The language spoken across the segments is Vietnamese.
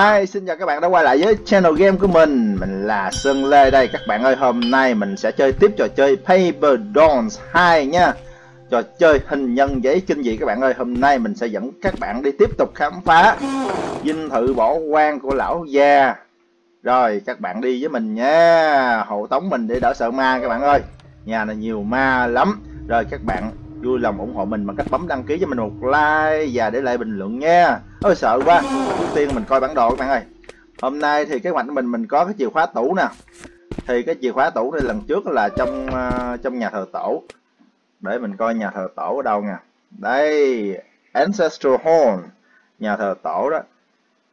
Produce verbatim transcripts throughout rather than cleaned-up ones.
Hi, xin chào các bạn đã quay lại với channel game của mình. Mình là Sơn Lê đây các bạn ơi. Hôm nay mình sẽ chơi tiếp trò chơi Paper dolls hai nha. Trò chơi hình nhân giấy kinh dị các bạn ơi. Hôm nay mình sẽ dẫn các bạn đi tiếp tục khám phá dinh thự bỏ quan của lão già. Rồi các bạn đi với mình nha. Hộ tống mình để đỡ sợ ma các bạn ơi. Nhà này nhiều ma lắm. Rồi các bạn vui lòng ủng hộ mình bằng cách bấm đăng ký cho mình một like và để lại bình luận nha. Ôi sợ quá. Trước tiên mình coi bản đồ các bạn ơi. Hôm nay thì kế hoạch của mình mình có cái chìa khóa tủ nè. Thì cái chìa khóa tủ này lần trước là trong uh, trong nhà thờ tổ. Để mình coi nhà thờ tổ ở đâu nha. Đây, Ancestral Hall, nhà thờ tổ đó.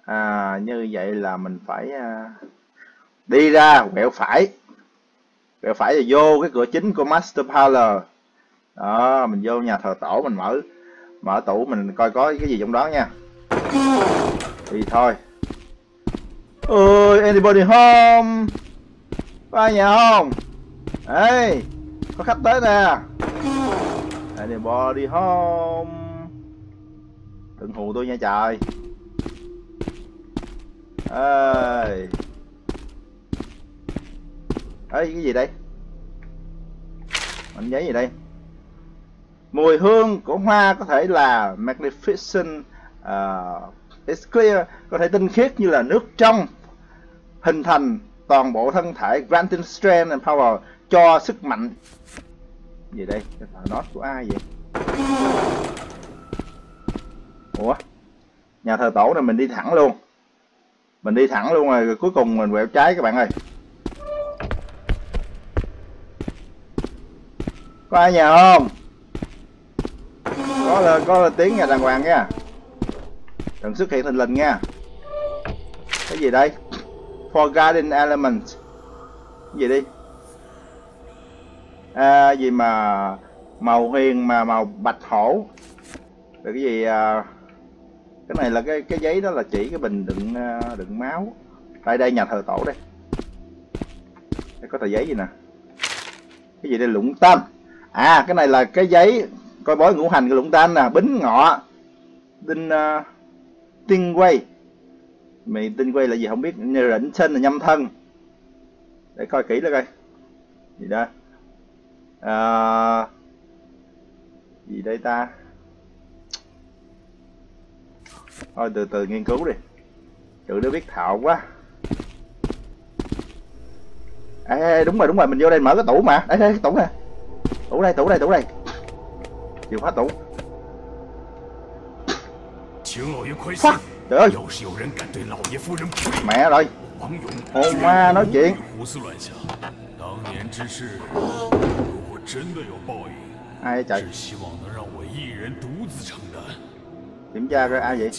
À, như vậy là mình phải uh, đi ra quẹo phải. Quẹo phải là vô cái cửa chính của Master parlor. Đó, mình vô nhà thờ tổ mình mở mở tủ mình coi có cái gì trong đó nha. Thì thôi. Ôi, anybody home? Có ai nhà không? Ê, có khách tới nè. Anybody home? Đừng hù tôi nha trời. Ê. Ê, cái gì đây? Mảnh giấy gì đây? Mùi hương của hoa có thể là magnificent, uh, it's clear, có thể tinh khiết như là nước trong, hình thành toàn bộ thân thể, granting strength and power, cho sức mạnh. Gì đây? Cái thợ nốt của ai vậy? Ủa? Nhà thờ tổ này mình đi thẳng luôn. Mình đi thẳng luôn rồi, rồi cuối cùng mình quẹo trái các bạn ơi. Có ai nhà không? Có là, có là tiếng nhà đàng hoàng nha. Đừng xuất hiện thình lình nha. Cái gì đây? Forgotten element. Cái gì đi? À, gì mà màu huyền mà màu bạch hổ. Rồi cái gì à... Cái này là cái cái giấy đó là chỉ cái bình đựng đựng máu. Đây đây nhà thờ tổ đây. Đây có tờ giấy gì nè. Cái gì đây lũng tâm. À cái này là cái giấy coi bói ngũ hành của lũng tam nè, bính ngọ đinh uh, tinh quay mày tinh quay là gì không biết, rỉnh sinh là nhâm thân, để coi kỹ nữa coi gì đó uh, gì đây ta, thôi từ từ nghiên cứu đi, tự nó biết thạo quá. Ê, đúng rồi đúng rồi mình vô đây mở cái tủ mà, đấy đây tủ nè, tủ đây tủ đây tủ đây chìa khóa tủ. Fuck, trời ơi. Mẹ rồi. Hồn ma nói chuyện. Ai chạy? Kiểm tra coi ai vậy?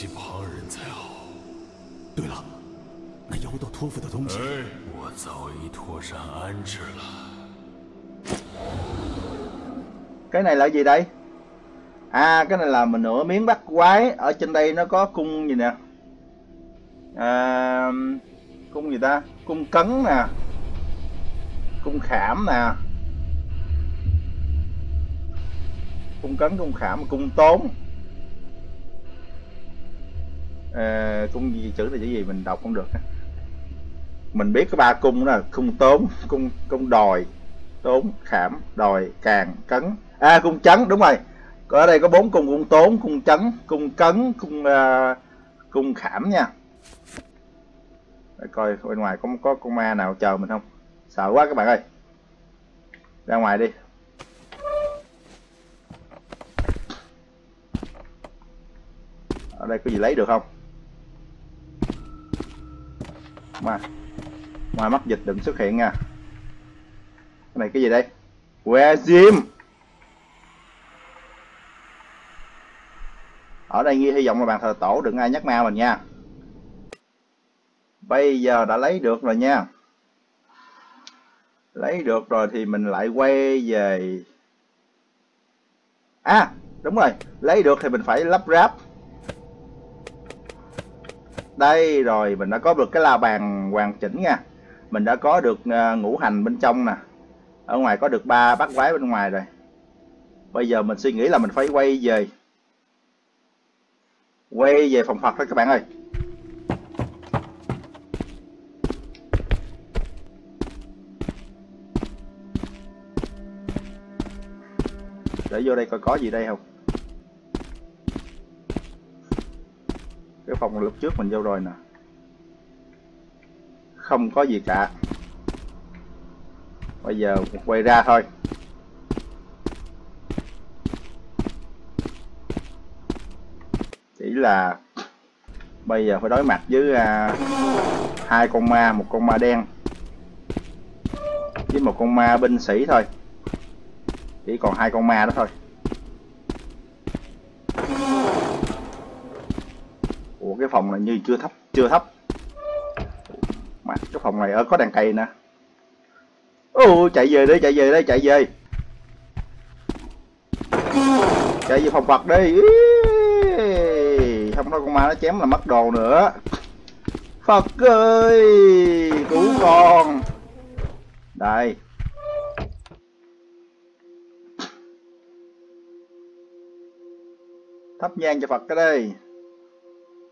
Cái này là gì đây? À cái này là mình nửa miếng bắt quái. Ở trên đây nó có cung gì nè, à, cung gì ta, cung cấn nè, cung khảm nè, cung cấn, cung khảm, cung tốn, à, cung gì chữ là chữ gì mình đọc không được. Mình biết có ba cung đó là cung tốn, cung cung đòi, tốn, khảm, đòi, càng, cấn. À cung chấn đúng rồi. Ở đây có bốn cung, cung tốn, cung chấn, cung cấn, cung uh, cung khảm nha. Để coi bên ngoài có có con ma nào chờ mình không? Sợ quá các bạn ơi. Ra ngoài đi. Ở đây có gì lấy được không? Mà ngoài mắt dịch đừng xuất hiện nha. Cái này cái gì đây? Where Jim? Ở đây nghi hy vọng là bàn thờ tổ, đừng ai nhắc ma mình nha. Bây giờ đã lấy được rồi nha. Lấy được rồi thì mình lại quay về. À đúng rồi, lấy được thì mình phải lắp ráp. Đây rồi, mình đã có được cái la bàn hoàn chỉnh nha. Mình đã có được ngũ hành bên trong nè. Ở ngoài có được ba bát quái bên ngoài rồi. Bây giờ mình suy nghĩ là mình phải quay về. Quay về phòng Phật thôi các bạn ơi. để vô đây coi có gì đây không. Cái phòng lúc trước mình vô rồi nè, không có gì cả. Bây giờ quay ra thôi. Chỉ là bây giờ phải đối mặt với à, hai con ma, một con ma đen với một con ma binh sĩ thôi. Chỉ còn hai con ma đó thôi. Ủa cái phòng này như chưa thấp, chưa thấp. Mà cái phòng này ở có đàn cây nè. Ô chạy về đi, chạy về đây, chạy về. Chạy về phòng vật đi. Không thôi con ma nó chém là mất đồ nữa. Phật ơi, cứu con. Đây. Thắp nhang cho Phật cái đây.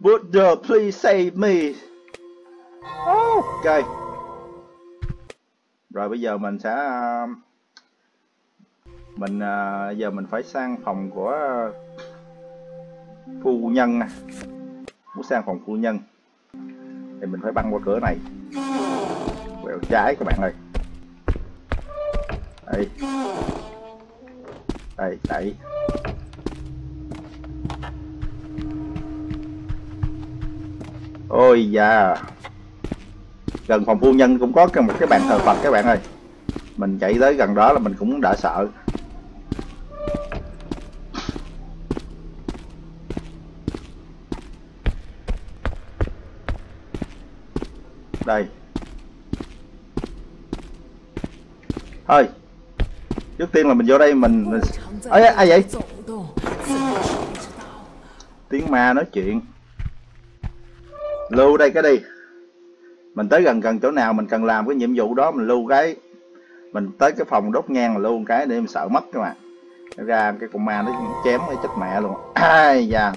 Buddha please save me. Ok. Rồi bây giờ mình sẽ mình giờ mình phải sang phòng của phu nhân nè. Muốn sang phòng phu nhân thì mình phải băng qua cửa này, quẹo trái các bạn ơi. Đây. Đây, đẩy. Ôi da. Gần phòng phu nhân cũng có một cái bàn thờ Phật các bạn ơi. Mình chạy tới gần đó là mình cũng đã sợ. Đây. Thôi. Trước tiên là mình vô đây mình... mình... Ê, ai vậy? Tiếng ma nói chuyện. Lưu đây cái đi. Mình tới gần gần chỗ nào mình cần làm cái nhiệm vụ đó mình lưu cái. Mình tới cái phòng đốt nhang mình lưu cái để mình sợ mất các bạn. Ra cái con ma nó chém cái chết mẹ luôn. Ai da.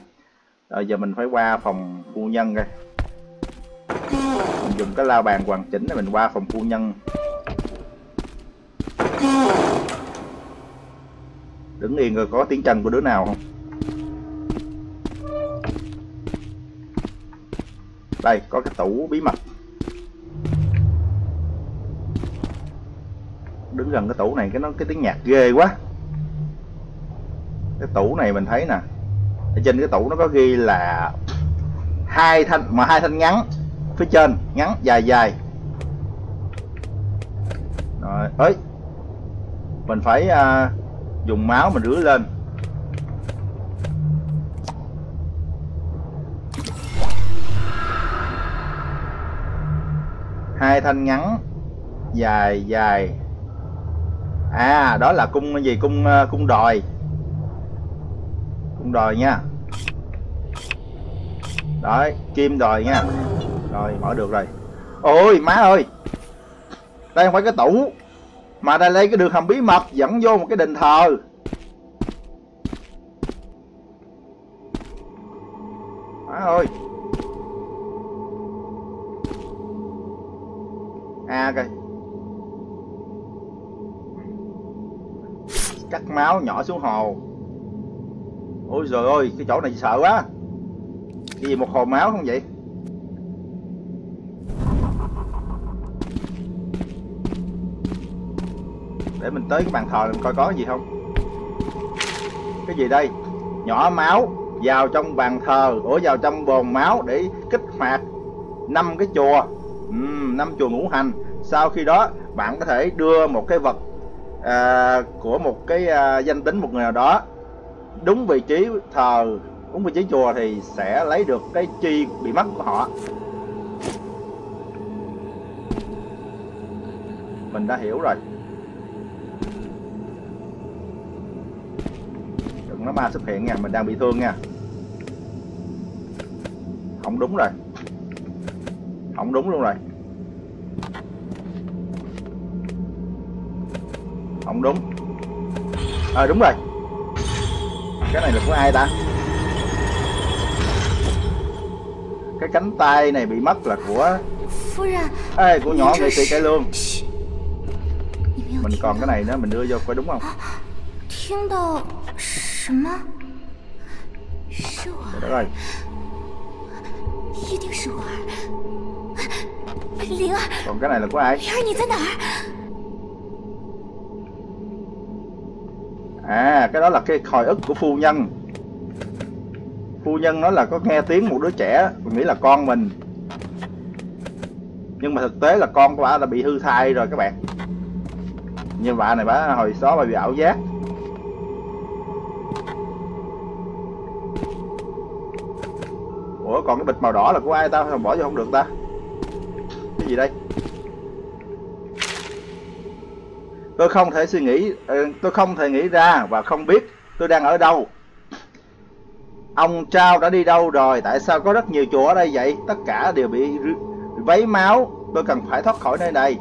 Rồi giờ mình phải qua phòng phu nhân coi. Mình dùng cái la bàn hoàn chỉnh để mình qua phòng phu nhân. Đứng yên rồi có tiếng chân của đứa nào không? Đây có cái tủ bí mật. Đứng gần cái tủ này cái nó cái tiếng nhạc ghê quá. Cái tủ này mình thấy nè, ở trên cái tủ nó có ghi là hai thanh mà hai thanh ngắn phía trên ngắn dài dài. Rồi ấy mình phải uh, dùng máu mình rửa lên. Hai thanh ngắn dài dài. À đó là cung gì, cung cung đòi, cung đòi nha. Đấy kim đòi nha. Rồi mở được rồi. Ôi má ơi, đây không phải cái tủ mà đây lấy cái đường hầm bí mật dẫn vô một cái đền thờ. Má ơi. À coi. Cắt máu nhỏ xuống hồ. Ôi giời ơi, cái chỗ này sợ quá. Cái gì một hồ máu không vậy? Để mình tới cái bàn thờ mình coi có gì không. Cái gì đây? Nhỏ máu vào trong bàn thờ, đổ vào trong bồn máu để kích hoạt năm cái chùa. Uhm, năm chùa ngũ hành. Sau khi đó bạn có thể đưa một cái vật à, của một cái à, danh tính một người nào đó đúng vị trí thờ, đúng vị trí chùa thì sẽ lấy được cái chi bị mất của họ. Mình đã hiểu rồi. Đừng nó ma xuất hiện nha, mình đang bị thương nha. Không đúng rồi. Không đúng luôn rồi. Không đúng. Ờ à, đúng rồi. Cái này là của ai ta? Cái cánh tay này bị mất là của ê, của nhỏ nghệ sĩ Cải Lương. Mình còn cái này nữa mình đưa vô coi đúng không? Đó rồi. Còn cái này là của ai? À, cái đó là cái hồi ức của phu nhân. Phu nhân nói là có nghe tiếng một đứa trẻ, mình nghĩ là con mình, nhưng mà thực tế là con của bà đã bị hư thai rồi các bạn. Nhưng bà này bà hồi xó bà bị ảo giác. Ủa còn cái bịch màu đỏ là của ai ta? Sao bỏ vô không được ta? Cái gì đây? Tôi không thể suy nghĩ, tôi không thể nghĩ ra và không biết tôi đang ở đâu. Ông Trao đã đi đâu rồi? Tại sao có rất nhiều chùa ở đây vậy? Tất cả đều bị vấy máu. Tôi cần phải thoát khỏi nơi này.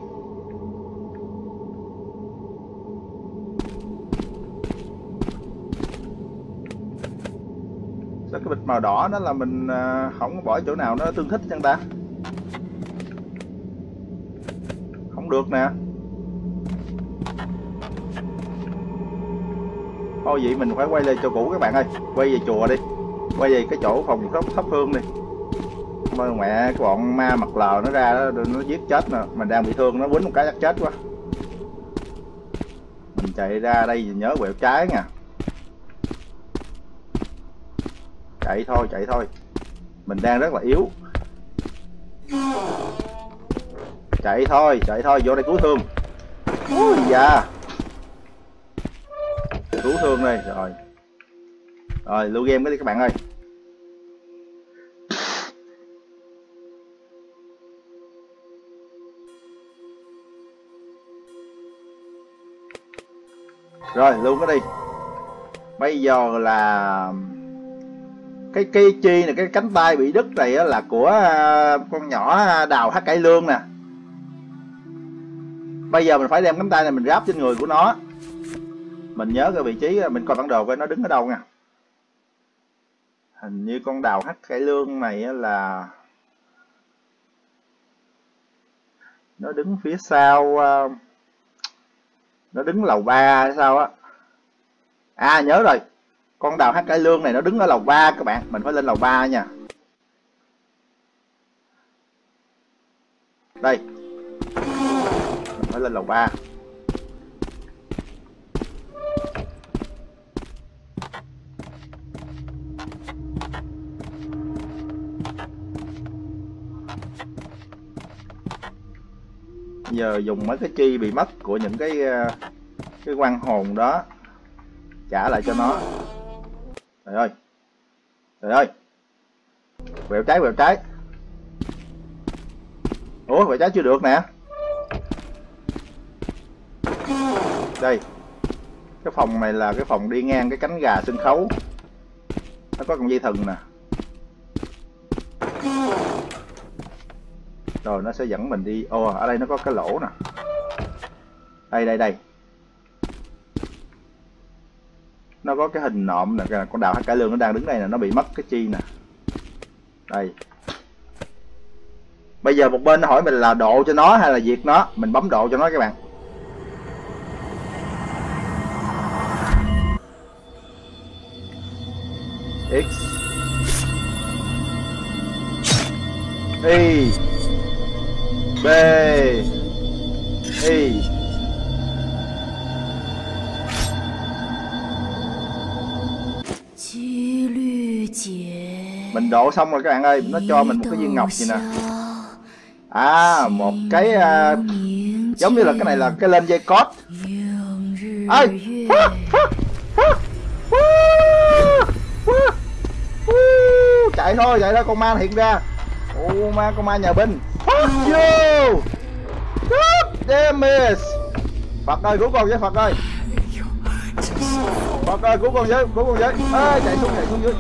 Sao cái bịch màu đỏ đó là mình không bỏ chỗ nào nó tương thích chăng ta? Không được nè. Thôi vậy mình phải quay lại chỗ cũ các bạn ơi. Quay về chùa đi. Quay về cái chỗ phòng thắp, thắp hương đi. Mẹ cái bọn ma mặt lờ nó ra đó, nó giết chết nè. Mình đang bị thương nó quýnh một cái chắc chết quá. Mình chạy ra đây nhớ quẹo trái nha. Chạy thôi chạy thôi. Mình đang rất là yếu. Chạy thôi chạy thôi. Vô đây cứu thương. Ui da. Cứu thương đây rồi. Rồi lưu game cái đi các bạn ơi. Rồi lưu cái đi. Bây giờ là cái cây chi này, cái cánh tay bị đứt này là của con nhỏ Đào Hát Cải Lương nè. Bây giờ mình phải đem cánh tay này mình ráp trên người của nó. Mình nhớ cái vị trí, mình coi bản đồ coi nó đứng ở đâu nha. Hình như con Đào Hát Cải Lương này là nó đứng phía sau, nó đứng lầu ba hay sao á. À nhớ rồi. Con Đào Hát Cải Lương này nó đứng ở lầu ba các bạn. Mình phải lên lầu ba nha. Đây. Mình phải lên lầu ba. Giờ dùng mấy cái chi bị mất của những cái cái quan hồn đó trả lại cho nó. Trời ơi trời ơi. Quẹo trái quẹo trái. Ủa quẹo trái chưa được nè. Đây. Cái phòng này là cái phòng đi ngang cái cánh gà sân khấu. Nó có con dây thừng nè. Rồi nó sẽ dẫn mình đi. Ồ, ở đây nó có cái lỗ nè. Đây đây đây. Nó có cái hình nộm nè. Con Đào Hát Cải Lương nó đang đứng đây nè. Nó bị mất cái chi nè. Đây. Bây giờ một bên nó hỏi mình là độ cho nó hay là diệt nó. Mình bấm độ cho nó các bạn. X Y B Y. Mình đổ xong rồi các bạn ơi. Nó cho mình một cái viên ngọc gì nè. À một cái uh, giống như là cái này là cái lên dây cót. Ê chạy thôi chạy thôi. Con ma hiện ra. Ô ma con ma nhà binh. Fuck you. God damn it. Phật ơi cứu con với Phật ơi. Phật ơi cứu con với cứu con với. Ê chạy xuống chạy xuống dưới.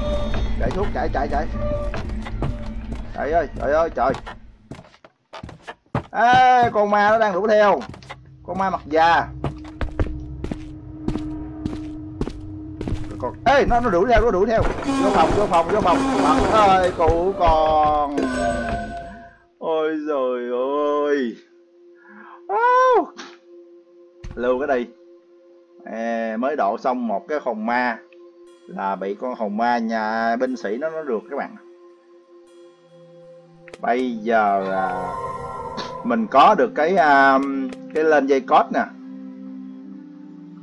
Chạy xuống chạy chạy chạy. Chạy ơi trời ơi trời. Ê con ma nó đang đuổi theo. Con ma mặt già. Còn... Ê nó, nó đuổi theo nó đuổi theo. Vô phòng vô phòng vô phòng. Phật ơi cứu con. Ôi giời ơi. Oh. Lưu cái đi. À, mới độ xong một cái hồn ma. là bị con hồn ma nhà binh sĩ nó nó được các bạn. Bây giờ là mình có được cái um, cái lên dây cót nè.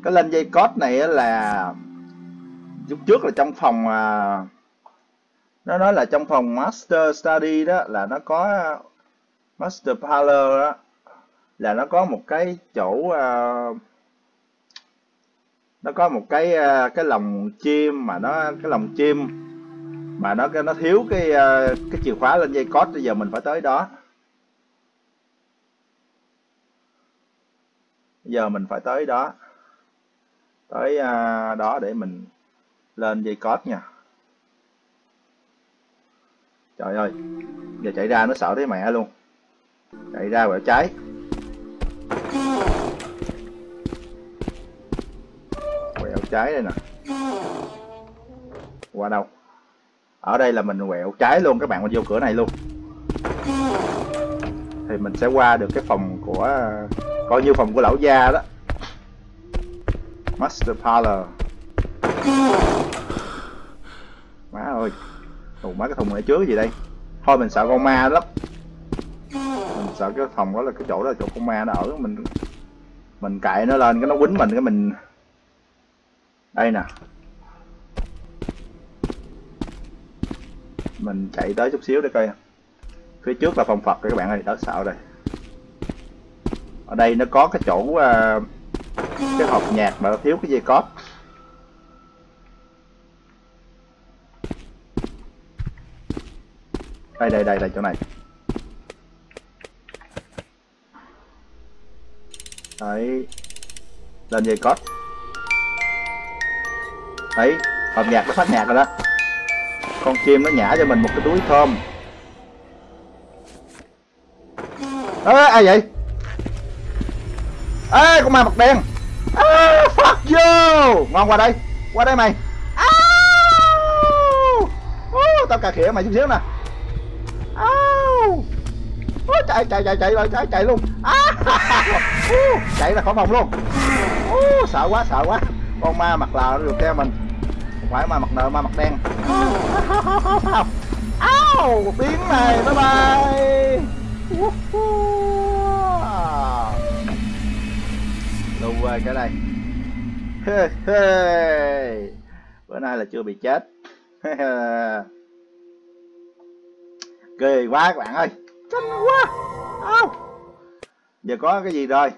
Cái lên dây cót này là lúc trước là trong phòng uh, nó nói là trong phòng Master Study đó, là nó có Master Parlor đó, là nó có một cái chỗ uh, nó có một cái uh, cái lồng chim mà nó cái lồng chim mà nó nó thiếu cái uh, cái chìa khóa lên dây cót. Bây giờ mình phải tới đó. Bây giờ mình phải tới đó tới uh, đó để mình lên dây cót nha. Trời ơi, giờ chạy ra nó sợ thấy mẹ luôn. Chạy ra quẹo trái. Quẹo trái đây nè. Qua đâu? Ở đây là mình quẹo trái luôn các bạn, mình vô cửa này luôn. Thì mình sẽ qua được cái phòng của... coi như phòng của lão gia đó. Master Parlor. Má ơi. Ủa, mấy cái thùng ở trước gì đây? Thôi mình sợ con ma lắm. Mình sợ cái phòng đó, là cái chỗ đó là chỗ con ma nó ở. Mình mình cạy nó lên cái nó quýnh mình cái mình. Đây nè. Mình chạy tới chút xíu để coi. Phía trước là phòng Phật các bạn ơi, đỡ sợ rồi. Ở đây nó có cái chỗ uh, cái hộp nhạc mà nó thiếu cái dây cót. Đây đây đây là chỗ này. Đấy. Lên dây cót. Đấy, hộp nhạc nó phát nhạc rồi đó. Con chim nó nhả cho mình một cái túi thơm. Ê à, ai vậy? Ê à, con ma mặt đen. À, fuck you. Ngon, qua đây. Qua đây mày. À, oh, tao cà khỉa mày chút xíu nè. Oh, chạy chạy chạy chạy rồi chạy chạy luôn. Ah, uh, chạy ra khỏi phòng luôn. Uh, sợ quá sợ quá. Con ma mặt lờ nó được theo mình. Quái ma mặt nợ ma mặt đen. Áo oh, một tiếng này bye bye. Uh, uh. Lùi về cái này. Hey, hey. Bữa nay là chưa bị chết. Ghê quá các bạn ơi. Kinh quá. Áo. Giờ có cái gì rồi?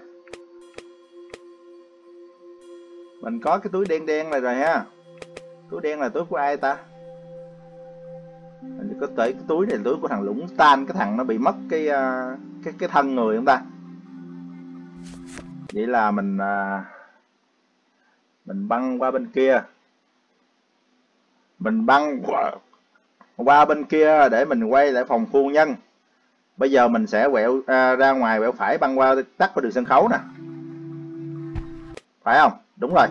Mình có cái túi đen đen này rồi ha. Túi đen là túi của ai ta? Mình có tới cái túi này là túi của thằng Lũng Tan, cái thằng nó bị mất cái cái cái thân người không ta? Vậy là mình mình băng qua bên kia. Mình băng qua, qua bên kia để mình quay lại phòng phu nhân. Bây giờ mình sẽ quẹo à, ra ngoài quẹo phải băng qua tắt qua đường sân khấu nè. Phải không? Đúng rồi.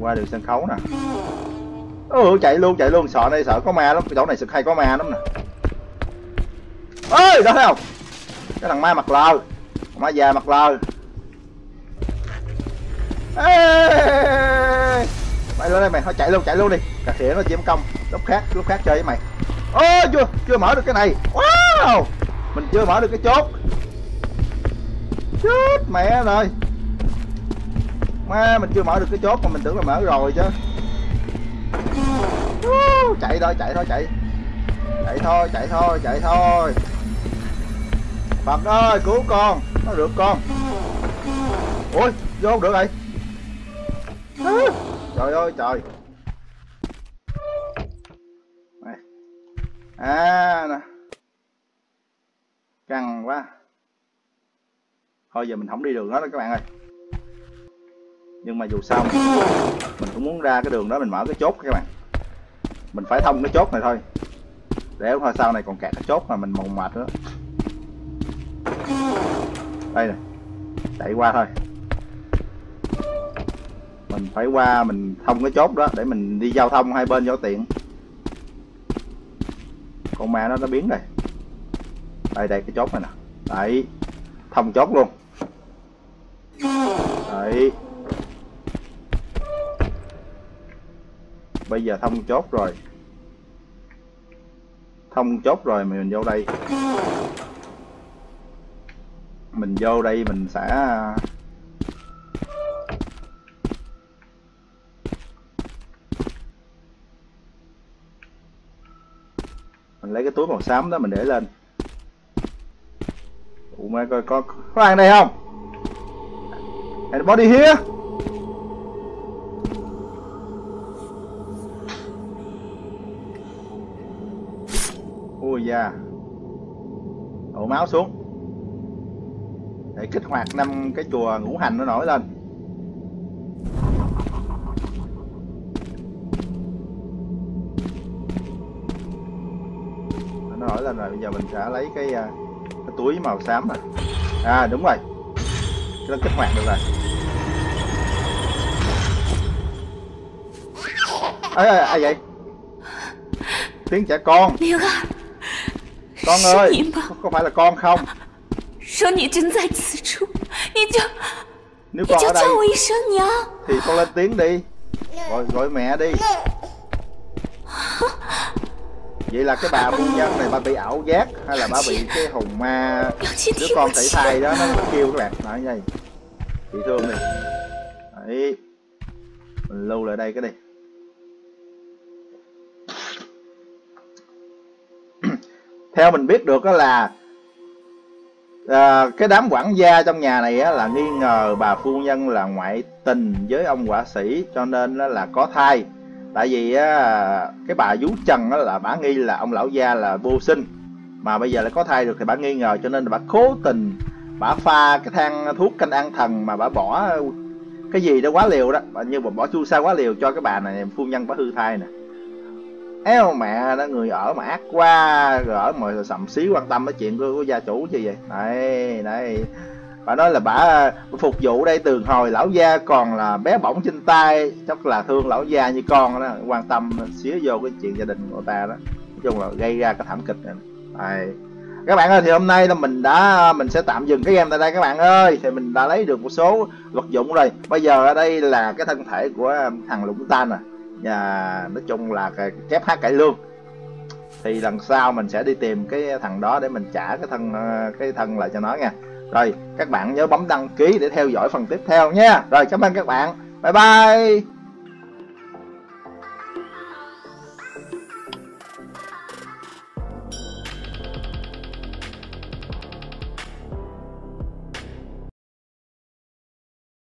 Qua đường sân khấu nè. Ừ, chạy luôn chạy luôn, sợ đây sợ có ma lắm, cái chỗ này sực hay có ma lắm nè. Ơi, đó thấy không? Cái thằng ma mặt lờ, ma già mặt lờ. Ê, mày lên đây mày, thôi chạy luôn chạy luôn đi, cà khỉa nó chiếm công, lúc khác lúc khác chơi với mày. Ô, chưa chưa mở được cái này. Wow, mình chưa mở được cái chốt. Chết mẹ rồi, má mình chưa mở được cái chốt mà mình tưởng là mở rồi chứ. Uh, chạy thôi chạy thôi chạy chạy thôi chạy thôi chạy thôi. Phật ơi cứu con, nó được con. Ôi vô không được rồi. À, trời ơi trời. À nè. Căng quá. Thôi giờ mình không đi đường đó, đó các bạn ơi. Nhưng mà dù sao mình cũng muốn ra cái đường đó, mình mở cái chốt các bạn. Mình phải thông cái chốt này thôi. Để thôi sau này còn kẹt cái chốt mà mình mòn mệt nữa. Đây nè. Chạy qua thôi. Mình phải qua mình thông cái chốt đó để mình đi giao thông hai bên cho tiện. Con ma nó nó biến rồi. Đây đây cái chốt này nè. Đấy, thông chốt luôn. Đấy. Bây giờ thông chốt rồi. Thông chốt rồi mình vô đây. Mình vô đây mình sẽ mình lấy cái túi màu xám đó mình để lên. Ủa mày coi có có ăn đây không? Anybody here? Ui da. Đổ máu xuống. Để kích hoạt năm cái chùa ngũ hành nó nổi lên. Nó nổi lên rồi, bây giờ mình sẽ lấy cái, cái túi màu xám này. À đúng rồi, nó kích hoạt được rồi. Ê, ê, ai vậy? Tiếng trẻ con. Con ơi, có phải là con không? Nếu con ở đây thì con lên tiếng đi, gọi, gọi mẹ đi. Vậy là cái bà buôn nhân này bà bị ảo giác hay là bà bị cái hồn ma đứa con thảy thai đó nó kêu các bạn. Nói như vậy bị thương này. Đấy, mình lưu lại đây cái này. Theo mình biết được đó là à, cái đám quản gia trong nhà này á, là nghi ngờ bà phu nhân là ngoại tình với ông họa sĩ, cho nên á, là có thai. Tại vì á, cái bà vú trần á, là bà nghi là ông lão gia là vô sinh, mà bây giờ lại có thai được thì bà nghi ngờ, cho nên bà cố tình bà pha cái thang thuốc canh an thần mà bà bỏ cái gì đó quá liều đó, như bà bỏ chu sa quá liều cho cái bà này phu nhân bà hư thai nè. Éo mẹ đó, người ở mà ác quá, rồi ở mà sầm xí quan tâm cái chuyện của, của gia chủ gì vậy. Đấy, đấy. Bà nói là bà phục vụ đây từ hồi lão gia còn là bé bỏng trên tay, chắc là thương lão gia như con đó, quan tâm xía vô cái chuyện gia đình của ta đó. Nói chung là gây ra cái thảm kịch này. Đấy. Các bạn ơi, thì hôm nay là mình đã mình sẽ tạm dừng cái game tại đây các bạn ơi. Thì mình đã lấy được một số vật dụng rồi. Bây giờ ở đây là cái thân thể của thằng Lũng Tan nè. À, nói chung là cái kép hát cải lương, thì lần sau mình sẽ đi tìm cái thằng đó để mình trả cái thân cái thân lại cho nó nha. Rồi các bạn nhớ bấm đăng ký để theo dõi phần tiếp theo nha. Rồi cảm ơn các bạn, bye bye.